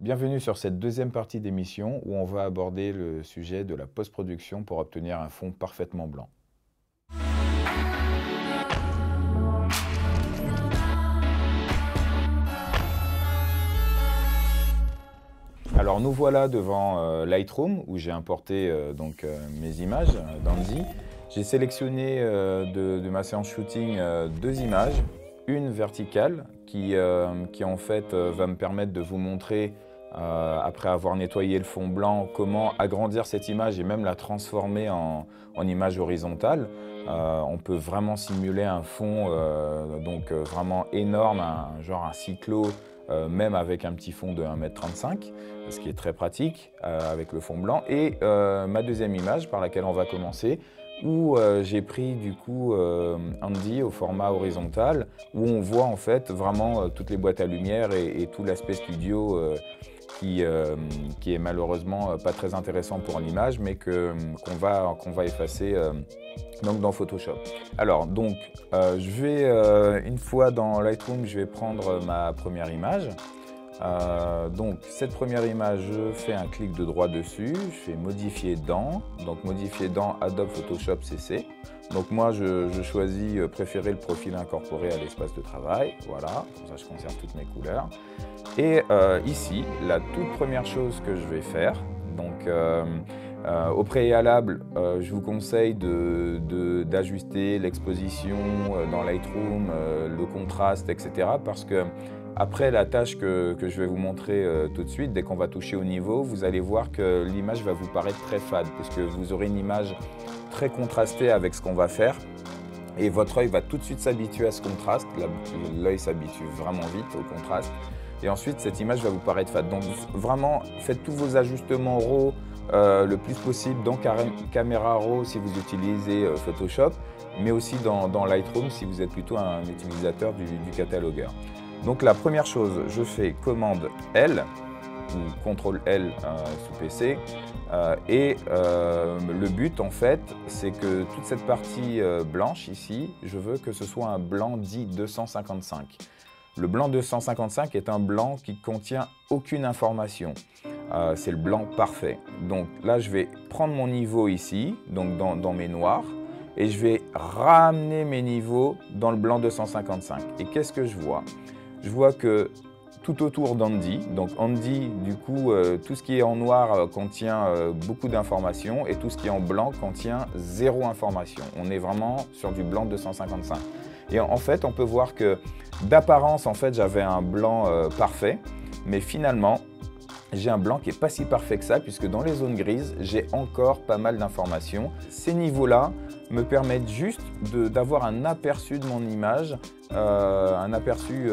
Bienvenue sur cette deuxième partie d'émission où on va aborder le sujet de la post-production pour obtenir un fond parfaitement blanc. Alors nous voilà devant Lightroom où j'ai importé mes images d'Andy. J'ai sélectionné de ma séance shooting deux images, une verticale qui en fait va me permettre de vous montrer après avoir nettoyé le fond blanc, comment agrandir cette image et même la transformer en image horizontale. On peut vraiment simuler un fond vraiment énorme, genre un cyclo, même avec un petit fond de 1,35 m, ce qui est très pratique avec le fond blanc. Et ma deuxième image par laquelle on va commencer, où j'ai pris du coup Andy au format horizontal, où on voit en fait vraiment toutes les boîtes à lumière et tout l'aspect studio qui est malheureusement pas très intéressant pour l'image, mais qu'on va effacer donc dans Photoshop. Alors donc je vais une fois dans Lightroom, je vais prendre ma première image. Donc cette première image, je fais un clic de droit dessus, je fais modifier dans, donc modifier dans Adobe Photoshop CC. Donc moi je choisis préférer le profil incorporé à l'espace de travail, voilà, comme ça je conserve toutes mes couleurs. Et ici, la toute première chose que je vais faire, donc au préalable, je vous conseille d'ajuster l'exposition dans Lightroom, le contraste, etc. Parce que après la tâche que je vais vous montrer tout de suite, dès qu'on va toucher au niveau, vous allez voir que l'image va vous paraître très fade, puisque vous aurez une image très contrastée avec ce qu'on va faire. Et votre œil va tout de suite s'habituer à ce contraste. L'œil s'habitue vraiment vite au contraste. Et ensuite, cette image va vous paraître fade. Donc vraiment, faites tous vos ajustements RAW le plus possible dans Camera RAW si vous utilisez Photoshop, mais aussi dans Lightroom si vous êtes plutôt un utilisateur du catalogueur. Donc la première chose, je fais commande L ou CTRL L sous PC le but en fait, c'est que toute cette partie blanche ici, je veux que ce soit un blanc dit 255. Le blanc 255 est un blanc qui ne contient aucune information. C'est le blanc parfait. Donc là, je vais prendre mon niveau ici, donc dans mes noirs, et je vais ramener mes niveaux dans le blanc 255. Et qu'est-ce que je vois? Je vois que tout autour d'Andy, donc Andy, du coup, tout ce qui est en noir contient beaucoup d'informations et tout ce qui est en blanc contient zéro information. On est vraiment sur du blanc 255. Et en fait, on peut voir que d'apparence, en fait, j'avais un blanc parfait, mais finalement, j'ai un blanc qui n'est pas si parfait que ça, puisque dans les zones grises, j'ai encore pas mal d'informations. Ces niveaux-là me permettent juste d'avoir un aperçu de mon image, un aperçu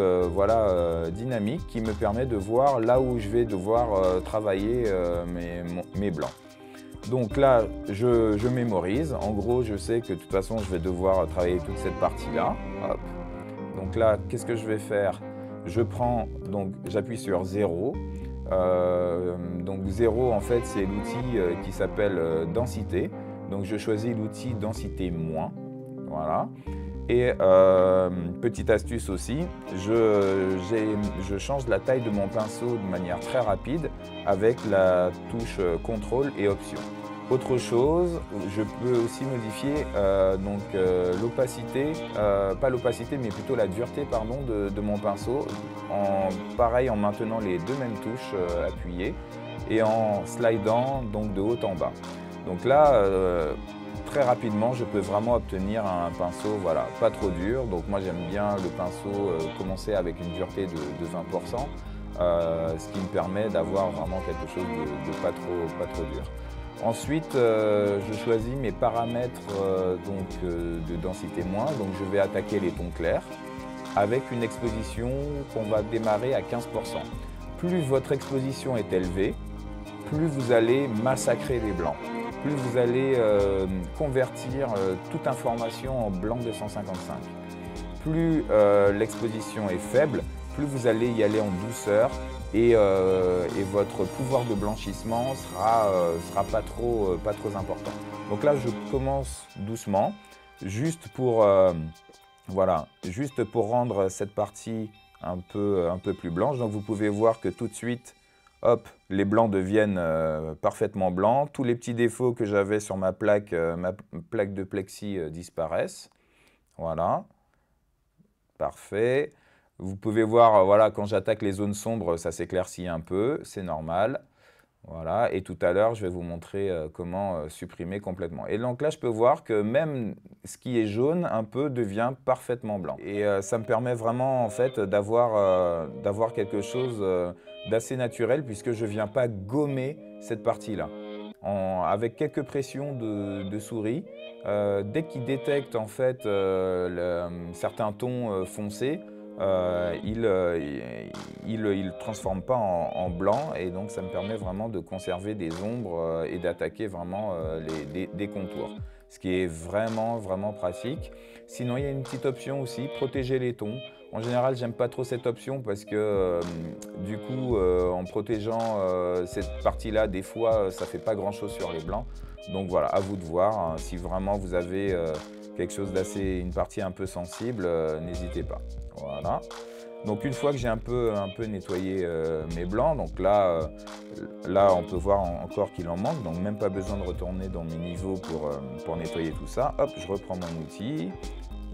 dynamique qui me permet de voir là où je vais devoir travailler mes blancs. Donc là, je mémorise. En gros, je sais que de toute façon, je vais devoir travailler toute cette partie-là. Donc là, qu'est-ce que je vais faire? Je prends, donc j'appuie sur 0. Donc 0 en fait c'est l'outil qui s'appelle densité, donc je choisis l'outil densité moins, voilà. Et petite astuce aussi, je change la taille de mon pinceau de manière très rapide avec la touche contrôle et option. Autre chose, je peux aussi modifier l'opacité, pas l'opacité mais plutôt la dureté pardon, de mon pinceau, pareil en maintenant les deux mêmes touches appuyées et en slidant donc, de haut en bas. Donc là, très rapidement, je peux vraiment obtenir un pinceau pas trop dur. Donc moi j'aime bien le pinceau commencer avec une dureté de 20%, ce qui me permet d'avoir vraiment quelque chose de pas trop dur. Ensuite, je choisis mes paramètres de densité moins, donc je vais attaquer les tons clairs avec une exposition qu'on va démarrer à 15%. Plus votre exposition est élevée, plus vous allez massacrer les blancs, plus vous allez convertir toute information en blanc 255. Plus l'exposition est faible, plus vous allez y aller en douceur, et votre pouvoir de blanchissement sera pas trop important. Donc là, je commence doucement, juste pour, juste pour rendre cette partie un peu plus blanche. Donc vous pouvez voir que tout de suite, hop, les blancs deviennent parfaitement blancs. Tous les petits défauts que j'avais sur ma plaque de plexi disparaissent. Voilà. Parfait. Vous pouvez voir, voilà, quand j'attaque les zones sombres, ça s'éclaircit un peu. C'est normal. Voilà. Et tout à l'heure, je vais vous montrer comment supprimer complètement. Et donc là, je peux voir que même ce qui est jaune, un peu, devient parfaitement blanc. Et ça me permet vraiment, en fait, d'avoir quelque chose d'assez naturel, puisque je ne viens pas gommer cette partie-là. Avec quelques pressions de souris, dès qu'il détecte, en fait, certains tons foncés, il transforme pas en blanc, et donc ça me permet vraiment de conserver des ombres et d'attaquer vraiment des contours, ce qui est vraiment pratique. Sinon, il y a une petite option aussi, protéger les tons. En général, j'aime pas trop cette option parce que du coup, en protégeant cette partie-là, des fois, ça fait pas grand-chose sur les blancs. Donc voilà, à vous de voir, hein, si vraiment vous avez quelque chose d'assez, une partie un peu sensible, n'hésitez pas. Voilà. Donc une fois que j'ai un peu nettoyé mes blancs, donc là on peut voir encore qu'il en manque, donc même pas besoin de retourner dans mes niveaux pour nettoyer tout ça. Hop, je reprends mon outil,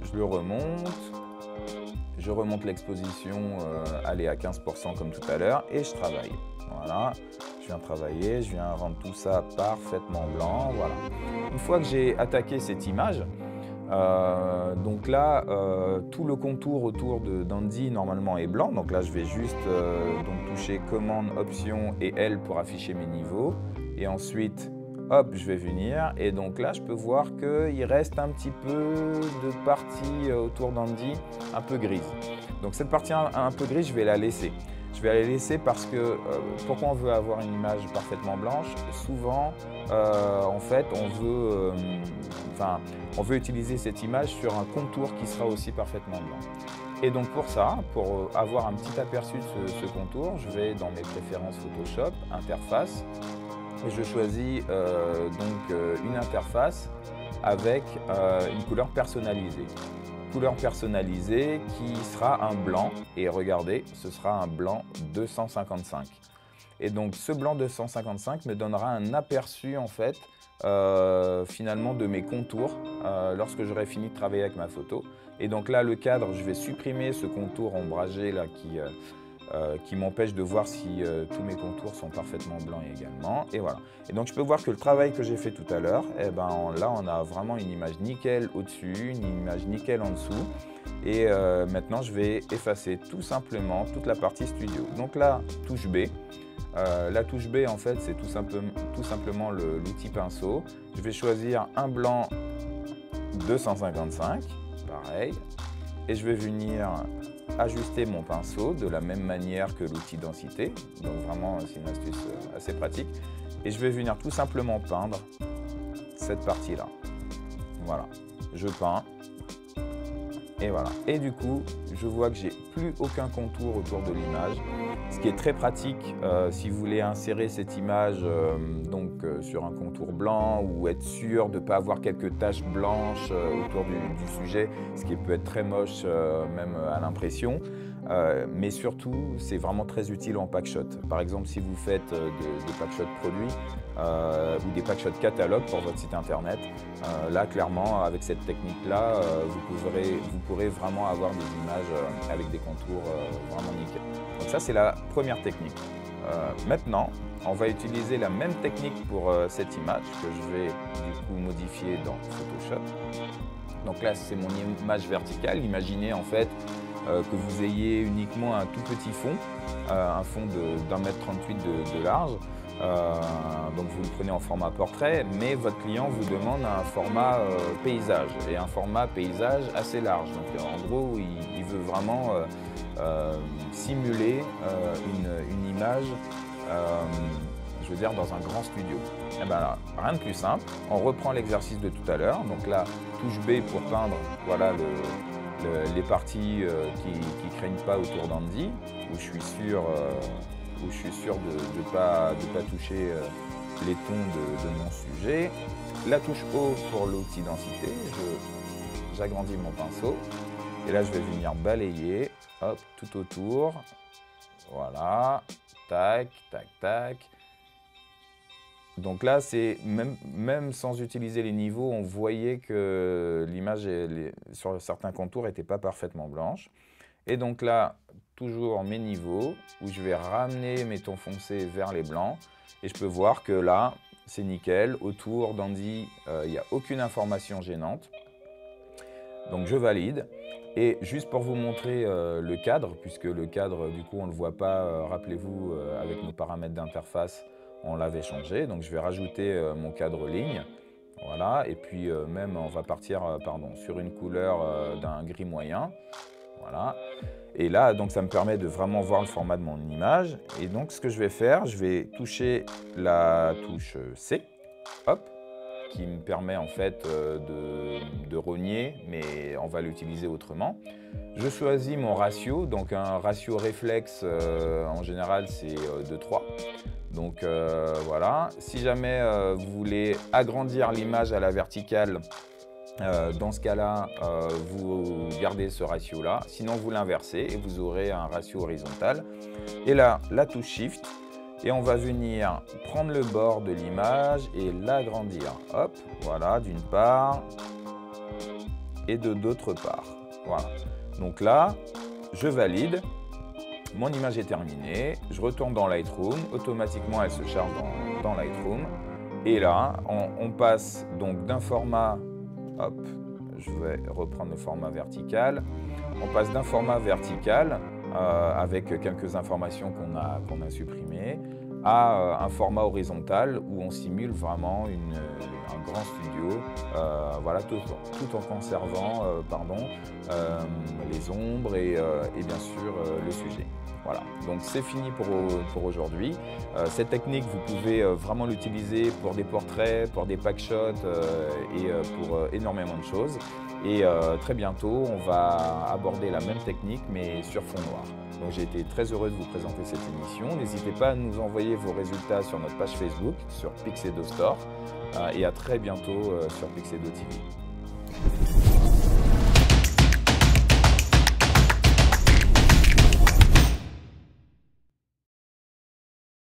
je le remonte, je remonte l'exposition, allez, à 15% comme tout à l'heure, et je travaille. Voilà, je viens travailler, je viens rendre tout ça parfaitement blanc. Voilà. Une fois que j'ai attaqué cette image, donc là, tout le contour autour d'Andy normalement est blanc. Donc là, je vais juste donc toucher commande, option et L pour afficher mes niveaux. Et ensuite, hop, je vais venir. Et donc là, je peux voir qu'il reste un petit peu de partie autour d'Andy un peu grise. Donc cette partie un peu grise, je vais la laisser. Je vais la laisser parce que, pourquoi on veut avoir une image parfaitement blanche? Souvent, en fait, on veut utiliser cette image sur un contour qui sera aussi parfaitement blanc. Et donc pour ça, pour avoir un petit aperçu de ce contour, je vais dans mes préférences Photoshop, interface, et je choisis une interface avec une couleur personnalisée. Couleur personnalisée qui sera un blanc, et regardez, ce sera un blanc 255. Et donc ce blanc 255 me donnera un aperçu, en fait, finalement, de mes contours lorsque j'aurai fini de travailler avec ma photo. Et donc là, le cadre, je vais supprimer ce contour ombragé là qui m'empêche de voir si tous mes contours sont parfaitement blancs également. Et voilà. Et donc je peux voir que le travail que j'ai fait tout à l'heure, eh ben, là on a vraiment une image nickel au-dessus, une image nickel en dessous. Et maintenant je vais effacer tout simplement toute la partie studio. Donc là, touche B. La touche B, en fait, c'est tout simplement l'outil pinceau. Je vais choisir un blanc 255, pareil. Et je vais venir ajuster mon pinceau de la même manière que l'outil densité. Donc vraiment, c'est une astuce assez pratique. Et je vais venir tout simplement peindre cette partie-là. Voilà, je peins. Et voilà. Et du coup, je vois que j'ai plus aucun contour autour de l'image, ce qui est très pratique si vous voulez insérer cette image sur un contour blanc, ou être sûr de ne pas avoir quelques taches blanches autour du sujet, ce qui peut être très moche même à l'impression. Mais surtout, c'est vraiment très utile en packshot. Par exemple, si vous faites des packshot produits ou des packshot catalogues pour votre site internet, là, clairement, avec cette technique-là, vous pourrez vraiment avoir des images avec des contours vraiment nickel. Donc ça, c'est la première technique. Maintenant, on va utiliser la même technique pour cette image que je vais du coup modifier dans Photoshop. Donc là, c'est mon image verticale. Imaginez, en fait, que vous ayez uniquement un tout petit fond, un fond d'un mètre 38 de large. Donc vous le prenez en format portrait, mais votre client vous demande un format paysage, et un format paysage assez large. Donc en gros, il veut vraiment simuler une image, je veux dire, dans un grand studio. Et ben là, rien de plus simple, on reprend l'exercice de tout à l'heure. Donc là, touche B pour peindre, voilà, les parties qui craignent pas autour d'Andy, où je suis sûr de ne pas toucher les tons de mon sujet. La touche O pour l'outil densité, j'agrandis mon pinceau, et là je vais venir balayer, hop, tout autour, voilà, Tac, tac, tac. Donc là, c'est même sans utiliser les niveaux, on voyait que l'image sur certains contours n'était pas parfaitement blanche. Et donc là, toujours mes niveaux, où je vais ramener mes tons foncés vers les blancs. Et je peux voir que là, c'est nickel. Autour, d'Andy, il n'y a aucune information gênante. Donc je valide. Et juste pour vous montrer le cadre, puisque le cadre, du coup, on ne le voit pas, rappelez-vous, avec nos paramètres d'interface, on l'avait changé, donc je vais rajouter mon cadre ligne, voilà, et puis même on va partir sur une couleur d'un gris moyen, voilà, et là donc ça me permet de vraiment voir le format de mon image. Et donc ce que je vais faire, je vais toucher la touche C, hop, qui me permet en fait de rogner, mais on va l'utiliser autrement. Je choisis mon ratio, donc un ratio réflexe, en général c'est de 3. Donc voilà, si jamais vous voulez agrandir l'image à la verticale, dans ce cas-là, vous gardez ce ratio-là. Sinon, vous l'inversez et vous aurez un ratio horizontal. Et là, la touche Shift. Et on va venir prendre le bord de l'image et l'agrandir. Hop, voilà, d'une part et de d'autre part. Voilà. Donc là, je valide. Mon image est terminée, je retourne dans Lightroom, automatiquement elle se charge dans Lightroom. Et là, on passe donc d'un format, hop, je vais reprendre le format vertical. On passe d'un format vertical avec quelques informations qu'on a supprimées à un format horizontal où on simule vraiment un grand studio, voilà, tout en conservant les ombres et bien sûr le sujet. Voilà, donc c'est fini pour aujourd'hui. Cette technique, vous pouvez vraiment l'utiliser pour des portraits, pour des packshots et pour énormément de choses. Et très bientôt, on va aborder la même technique, mais sur fond noir. Donc j'ai été très heureux de vous présenter cette émission. N'hésitez pas à nous envoyer vos résultats sur notre page Facebook, sur Pixedo Store. Et à très bientôt sur Pixedo TV.